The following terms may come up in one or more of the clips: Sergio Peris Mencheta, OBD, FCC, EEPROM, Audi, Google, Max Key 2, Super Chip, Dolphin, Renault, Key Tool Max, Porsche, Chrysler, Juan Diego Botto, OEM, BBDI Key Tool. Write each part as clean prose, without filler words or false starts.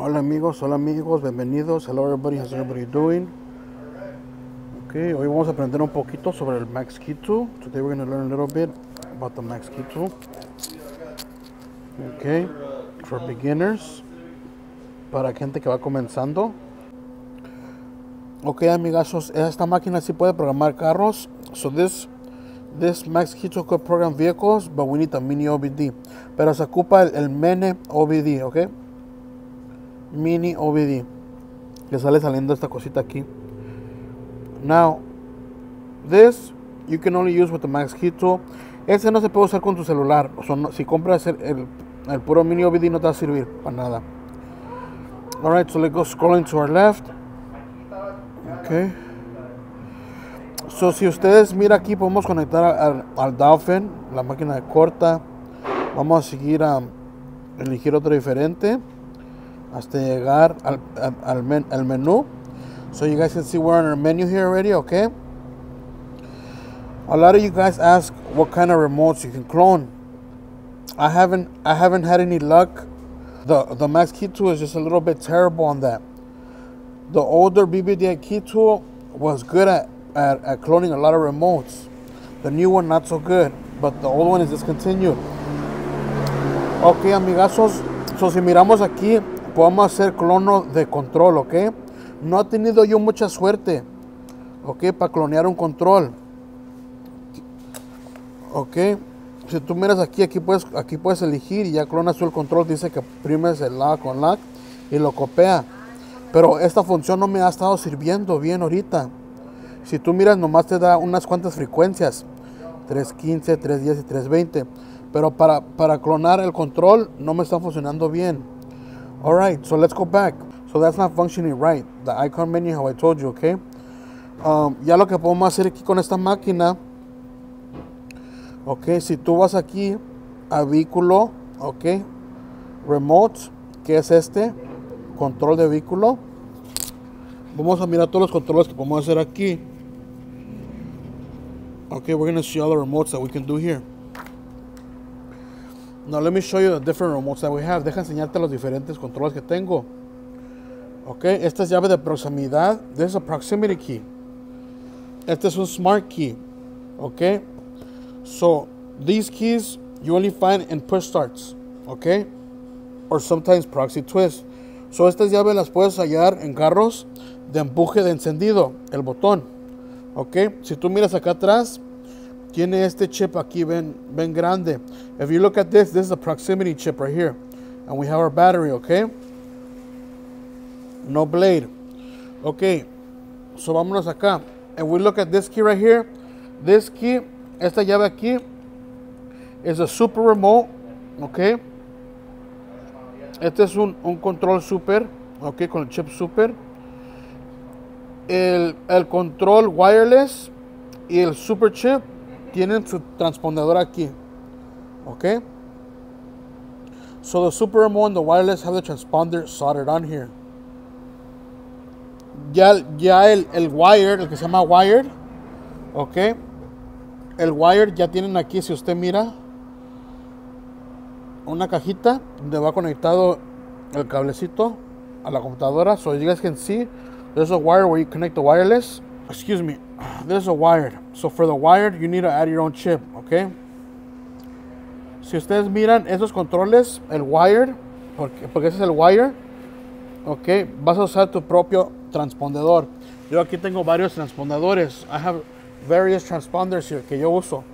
Hola amigos, bienvenidos. Hello everybody, how's everybody doing? Okay, hoy vamos a aprender un poquito sobre el Max Key 2. Today we're going to learn a little bit about the Max Key 2. Okay, for beginners, para gente que va comenzando. Ok, amigazos, esta máquina sí puede programar carros. So this Max Key 2 could program vehicles, but we need a mini OBD. Pero se ocupa el mini OBD, ok. Mini OBD, que sale saliendo esta cosita aquí. Now, this you can only use with the Max Key 2. Este no se puede usar con tu celular. O sea, no, si compras el puro mini OBD no te va a servir para nada. Alright, so let's go scrolling to our left. Okay. So, si ustedes mira aquí, podemos conectar al Dolphin, la máquina de corta. Vamos a seguir a elegir otro diferente hasta llegar al menú. So you guys can see we're on our menu here already, okay? A lot of you guys ask what kind of remotes you can clone. I haven't had any luck. The Max Key 2 is just a little bit terrible on that. The older BBDI Key Tool was good at cloning a lot of remotes. The new one not so good, but the old one is discontinued. Okay, amigazos. So, si miramos aquí, podemos hacer clono de control, ok. No he tenido yo mucha suerte, ok, para clonear un control, ok. Si tú miras aquí, aquí puedes elegir y ya clonas tú el control. Dice que primes el lock on lock y lo copia, pero esta función no me ha estado sirviendo bien ahorita. Si tú miras, nomás te da unas cuantas frecuencias, 315, 310 y 320. Pero para clonar el control no me está funcionando bien. Alright, so let's go back. So that's not functioning right. The icon menu, how I told you, okay? Ya lo que podemos hacer aquí con esta máquina. Ok, si tú vas aquí a vehículo, ok. Remote, que es este. Control de vehículo. Vamos a mirar todos los controles que podemos hacer aquí. Ok, we're going to see all the remotes that we can do here. Now let me show you the different remotes that we have. Deja enseñarte los diferentes controles que tengo. Ok, esta es llave de proximidad. This is a proximity key. Este es un smart key. Ok, so these keys you only find in push starts. Ok, or sometimes proxy twist. So estas llaves las puedes hallar en carros de empuje de encendido, el botón. Ok, si tú miras acá atrás, tiene este chip aquí, ven grande. If you look at this, this is a proximity chip right here. And we have our battery, okay? No blade. Okay, so vámonos acá. And we look at this key right here. This key, esta llave aquí, is a super remote, okay? Este es un control super, okay, con el chip super. El control wireless y el super chip tienen su transpondedor aquí, ok. So the super remote and the wireless have the transponder soldered on here. Ya el wired, el que se llama wired, ok. El wired ya tienen aquí, si usted mira, una cajita donde va conectado el cablecito a la computadora. So you guys can see there's a wire where you connect the wireless. Excuse me, there's a wired. So for the wired, you need to add your own chip, okay? Si ustedes miran esos controles, el wired, porque ese es el wire, okay, vas a usar tu propio transpondedor. Yo aquí tengo varios transpondedores. I have various transponders here que yo uso.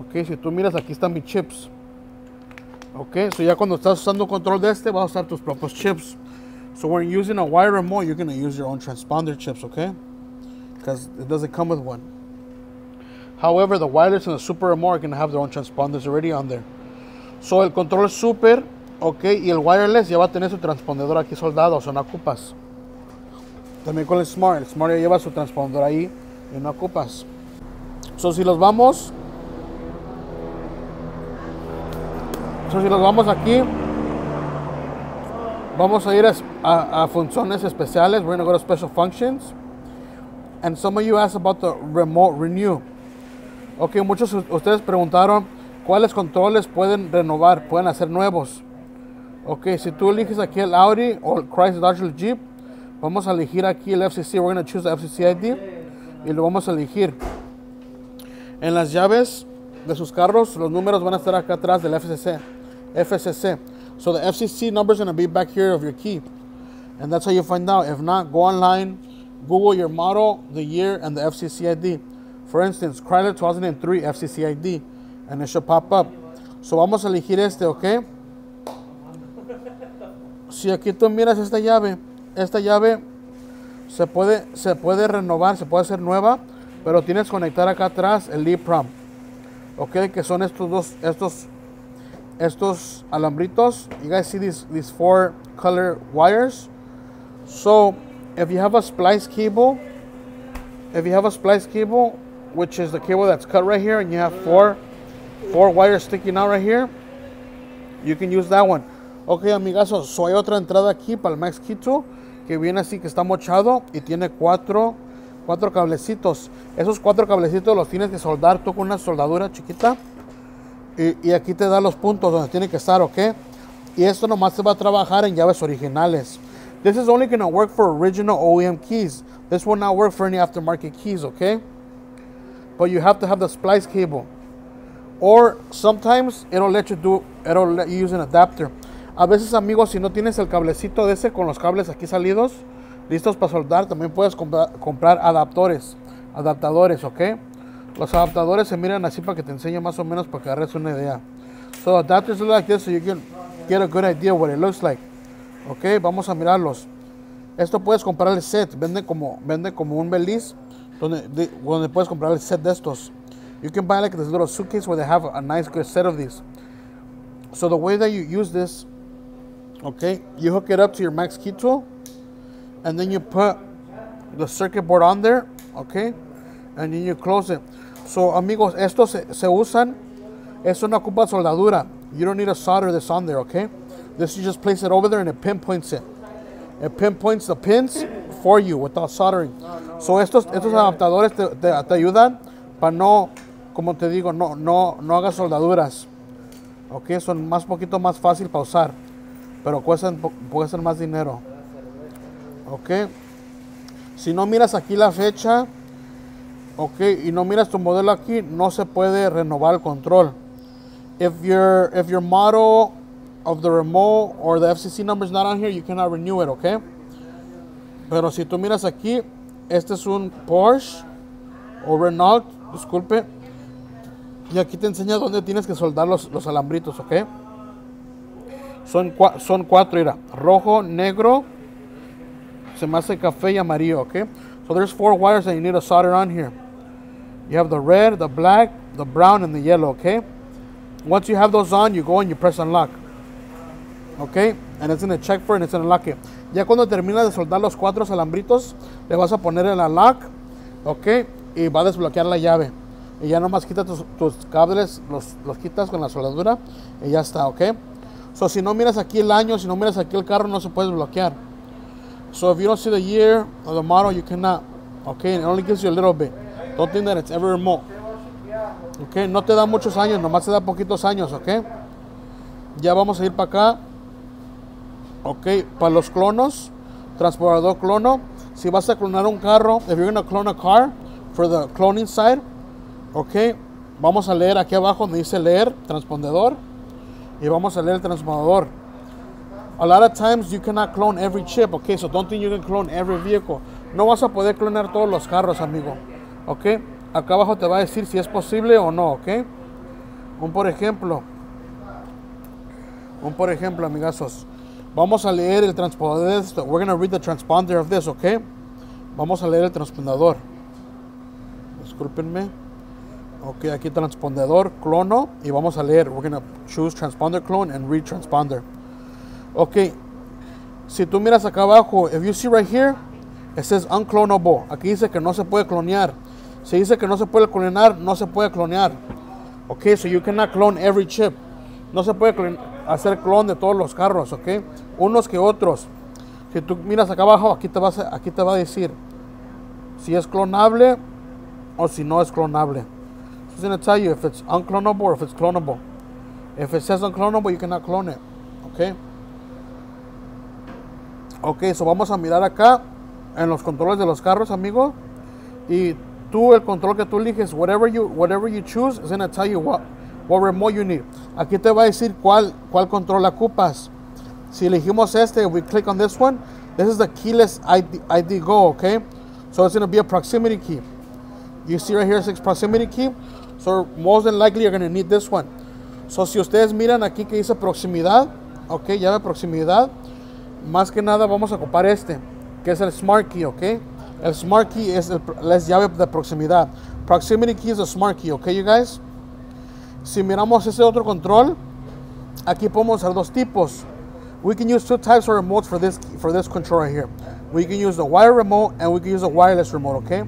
Okay, si tú miras, aquí están mis chips. Okay, so ya cuando estás usando un control de este, vas a usar tus propios chips. So when you're using a wire remote, you're going to use your own transponder chips, okay? Because it doesn't come with one. However, the wireless and the super remote are going to have their own transponders already on there. So el control super, okay, y el wireless ya va a tener su transpondedor aquí soldado, o sea, no ocupas. También con el smart ya lleva su transpondedor ahí y no ocupas. So si los vamos aquí, vamos a ir a funciones especiales. We're going to go to special functions. And some of you asked about the remote renew. Ok, muchos de ustedes preguntaron cuáles controles pueden renovar, pueden hacer nuevos. Ok, si tú eliges aquí el Audi o el Chrysler Dodge el Jeep, vamos a elegir aquí el FCC. We're going to choose the FCC ID y lo vamos a elegir. En las llaves de sus carros, los números van a estar acá atrás del FCC. So the FCC number is going to be back here of your key. And that's how you find out. If not, go online, Google your model, the year, and the FCC ID. For instance, Chrysler 2003 FCC ID, and it should pop up. So vamos a elegir este, ¿ok? Si aquí tú miras esta llave se puede renovar, se puede hacer nueva, pero tienes que conectar acá atrás el EEPROM, ¿ok? Que son estos alambritos. You guys see these four color wires? So if you have a splice cable, which is the cable that's cut right here, and you have four wires sticking out right here, you can use that one. Ok, amigazos, so hay otra entrada aquí para el Max Key 2, que viene así, que está mochado y tiene cuatro cablecitos. Esos cuatro cablecitos los tienes que soldar tú con una soldadura chiquita, y aquí te da los puntos donde tiene que estar, ok. Y esto nomás se va a trabajar en llaves originales. This is only going to work for original OEM keys. This will not work for any aftermarket keys, okay? But you have to have the splice cable. Or sometimes it'll let you use an adapter. A veces, amigos, si no tienes el cablecito de ese con los cables aquí salidos, listos para soldar, también puedes comprar adaptadores, ok? Los adaptadores se miran así para que te enseñe más o menos, para que agarres una idea. So adapters look like this, so you can get a good idea what it looks like. Ok, vamos a mirarlos. Esto puedes comprar el set. Vende como un beliz donde puedes comprar el set de estos. You can buy like this little suitcase where they have a nice good set of these. So the way that you use this, okay, you hook it up to your Max Key tool, and then you put the circuit board on there, okay, and then you close it. So, amigos, estos se usan. Esto no ocupa soldadura. You don't need to solder this on there, okay? This, you just place it over there and it pinpoints it. It pinpoints the pins for you without soldering. So estos adaptadores te ayudan para no, como te digo, no hagas soldaduras. Ok, son poquito más fácil para usar, pero cuestan más dinero. Ok, si no miras aquí la fecha, ok, y no miras tu modelo aquí, no se puede renovar el control. If your model of the remote or the FCC number is not on here, you cannot renew it, okay? Pero si tú miras aquí, este es un Porsche o Renault, disculpe, y aquí te enseña dónde tienes que soldar los alambritos, ok. Son cuatro, mira, rojo, negro, se me hace café y amarillo, ok. So there's four wires that you need to solder on here. You have the red, the black, the brown, and the yellow, okay. Once you have those on, you go and you press unlock. Ok, and it's going to check for it and it's going to lock it. Ya cuando terminas de soldar los cuatro alambritos, le vas a poner el unlock, ok, y va a desbloquear la llave. Y ya nomás quita tus cables, los quitas con la soldadura y ya está, ok. So si no miras aquí el año, si no miras aquí el carro, no se puede desbloquear. So if you don't see the year or the model, you cannot, ok, and it only gives you a little bit. Don't think that it's ever remote. Ok, no te da muchos años, nomás te da poquitos años, ok. Ya vamos a ir para acá. Ok, para los clonos, transportador clono. Si vas a clonar un carro, if you're going to clone a car for the cloning side, ok, vamos a leer aquí abajo donde dice leer transpondedor, y vamos a leer el transpondedor. A lot of times you cannot clone every chip, ok, so don't think you can clone every vehicle. No vas a poder clonar todos los carros, amigo, ok. Acá abajo te va a decir si es posible o no, ok. Un por ejemplo, amigazos. Vamos a leer el transpondedor. We're going to read the transponder of this, okay? Vamos a leer el transpondedor. Discúlpenme. Ok, aquí transpondedor, clono, y vamos a leer. We're going to choose transponder clone and read transponder. Ok, si tú miras acá abajo, if you see right here, it says unclonable. Aquí dice que no se puede clonear. Si dice que no se puede clonear, no se puede clonear. Ok, so you cannot clone every chip. No se puede hacer clon de todos los carros, ok, unos que otros. Si tú miras acá abajo, aquí te va a decir si es clonable o si no es clonable. It's going to tell you if it's unclonable or if it's clonable. If it says unclonable, you cannot clone it, ok. Ok, eso vamos a mirar acá en los controles de los carros, amigo. Y tú, el control que tú eliges, whatever you choose, it's gonna tell you what remote you need. Aquí te va a decir cuál control ocupas. Si elegimos este, we click on this one. This is the keyless ID go, okay? So it's gonna be a proximity key. You see right here, it's a proximity key. So most than likely you're gonna need this one. So si ustedes miran aquí que dice proximidad, ok, llave proximidad, más que nada vamos a ocupar este, que es el Smart Key, ok. El Smart Key es la llave de proximidad. Proximity Key es el Smart Key, ok, you guys. Si miramos ese otro control, aquí podemos usar dos tipos. We can use two types of remotes for this control right here. We can use the wire remote and we can use the wireless remote, okay?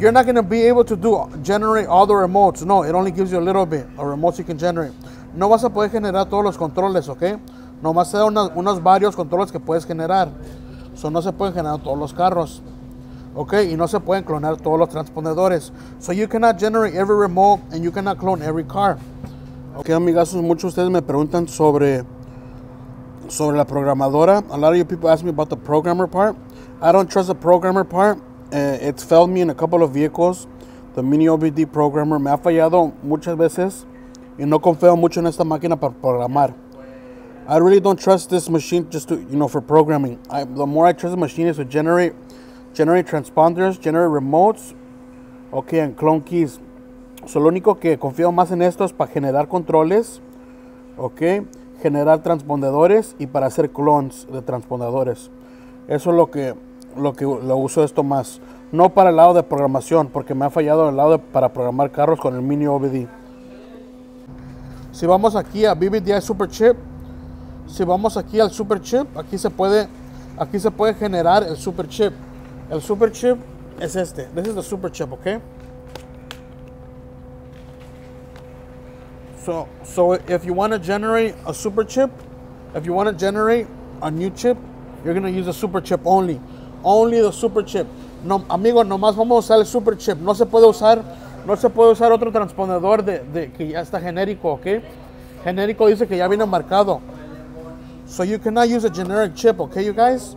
You're not going to be able to generate all the remotes. No, it only gives you a little bit of remotes you can generate. No vas a poder generar todos los controles, okay? Nomás te da unos varios controles que puedes generar. So no se pueden generar todos los carros, okay? Y no se pueden clonar todos los transpondedores. So you cannot generate every remote and you cannot clone every car. Okay, amigazos, muchos de ustedes me preguntan sobre la programadora. A lot of you people ask me about the programmer part. I don't trust the programmer part. It's failed me in a couple of vehicles. The mini OBD programmer me ha fallado muchas veces y no confío mucho en esta máquina para programar. I really don't trust this machine just to, you know, for programming. The more I trust the machine is to generate transponders, generate remotes, okay, and clone keys. So lo único que confío más en esto es para generar controles, okay, generar transpondedores y para hacer clones de transpondedores. Eso es lo que lo uso esto más, no para el lado de programación, porque me ha fallado el lado para programar carros con el mini OBD. Si vamos aquí a BBDI Super Chip, si vamos aquí al Super Chip, aquí se puede generar el Super Chip. El Super Chip es este. This is the Super Chip, okay? So if you want to generate a super chip, if you want to generate a new chip, you're going to use a super chip only. Only the super chip. No, amigo, nomás vamos a usar el super chip. No se puede usar otro transpondedor que ya está genérico, ¿ok? Genérico dice que ya viene marcado. So you cannot use a generic chip, ¿ok, you guys?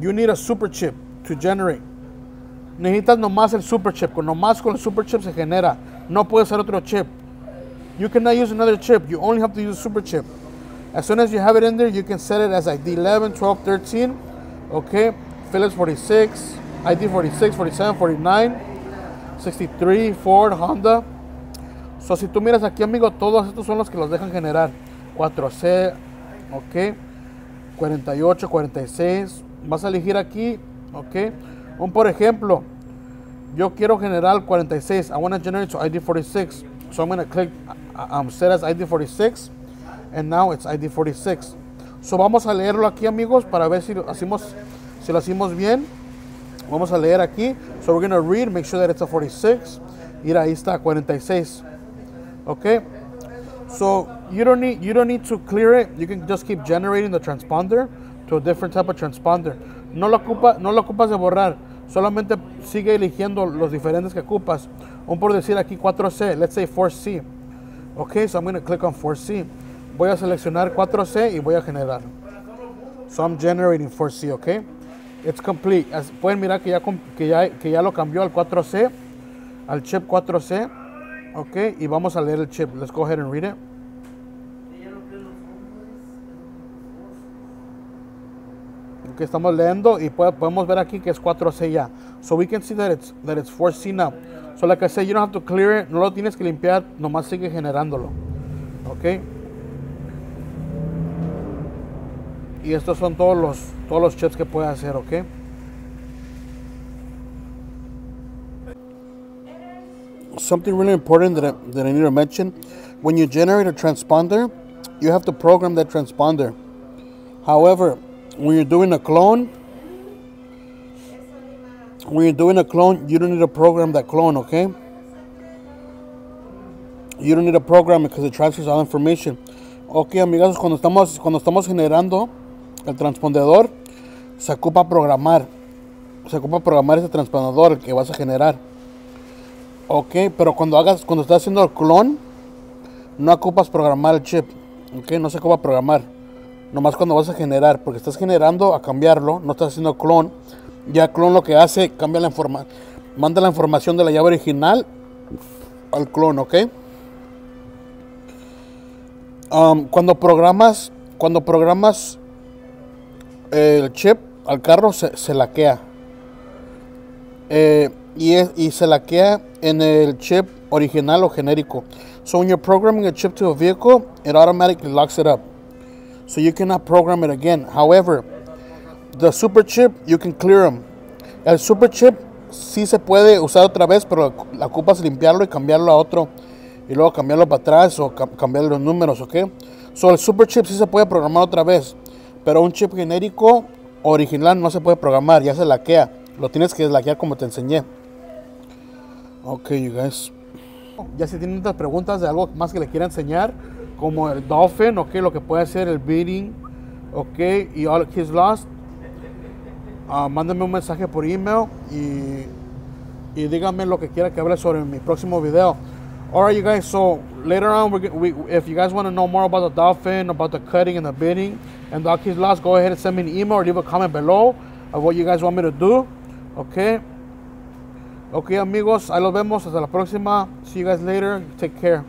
You need a super chip to generate. Necesitas nomás el super chip. Nomás con el super chip se genera. No puede ser otro chip. You cannot use another chip. You only have to use a super chip. As soon as you have it in there, you can set it as ID 11, 12, 13, okay, Phillips 46, ID 46, 47, 49, 63, Ford, Honda. So, si tú miras aquí, amigo, todos estos son los que los dejan generar. 4C, ok, 48, 46. Vas a elegir aquí, ok. Por ejemplo, yo quiero generar 46. I want to generate to ID 46. So I'm going to click set as ID 46 and now it's ID 46. So vamos a leerlo aquí, amigos, para ver si lo hacemos bien. Vamos a leer aquí. So we're going to read, make sure that it's a 46. Y ahí está 46. Okay? So you don't need to clear it. You can just keep generating the transponder to a different type of transponder. No lo ocupas de borrar. Solamente sigue eligiendo los diferentes que ocupas. Por decir aquí 4C, let's say 4C. Ok, so I'm going to click on 4C. Voy a seleccionar 4C y voy a generar. So I'm generating 4C, ok. It's complete. Pueden mirar que ya lo cambió al 4C, al chip 4C. Ok, y vamos a leer el chip. Let's go ahead and read it. Que estamos leyendo y podemos ver aquí que es 4C ya. So we can see that it's 4C now. So like I said, you don't have to clear it. No lo tienes que limpiar, nomás sigue generándolo. Ok. Y estos son todos los chips que puedes hacer, ok. Something really important that I need to mention. When you generate a transponder, you have to program that transponder. However, when you're doing a clone, you don't need to program that clone, okay? You don't need to program it because it transfers all information. Okay, amigos, cuando estamos generando el transpondedor, se ocupa programar ese transpondedor que vas a generar. Okay, pero cuando estás haciendo el clone, no ocupas programar el chip, okay? No se ocupa programar. nomás cuando vas a generar, porque estás generando a cambiarlo, no estás haciendo clon. Ya clon lo que hace, cambia la información, manda la información de la llave original al clon, ¿ok? Cuando programas el chip al carro, se laquea. Y se laquea en el chip original o genérico. So when you're programming a chip to a vehicle, it automatically locks it up. So you cannot program it again. However, the super chip, you can clear them. El super chip sí se puede usar otra vez, pero la ocupas limpiarlo y cambiarlo a otro. Y luego cambiarlo para atrás o cambiar los números, ¿ok? So el super chip sí se puede programar otra vez, pero un chip genérico original no se puede programar, ya se laquea. Lo tienes que deslaquear como te enseñé. Ok, you guys. Ya si tienen otras preguntas de algo más que les quiera enseñar, como el Dolphin, ok, lo que puede hacer el bidding, ok, y all keys lost, mándame un mensaje por email y díganme lo que quiera que hable sobre mi próximo video. Alright, you guys, so later on, if you guys want to know more about the Dolphin, about the cutting and the bidding, and the all keys lost, go ahead and send me an email or leave a comment below of what you guys want me to do, okay? Okay, amigos, ahí los vemos. Hasta la próxima. See you guys later. Take care.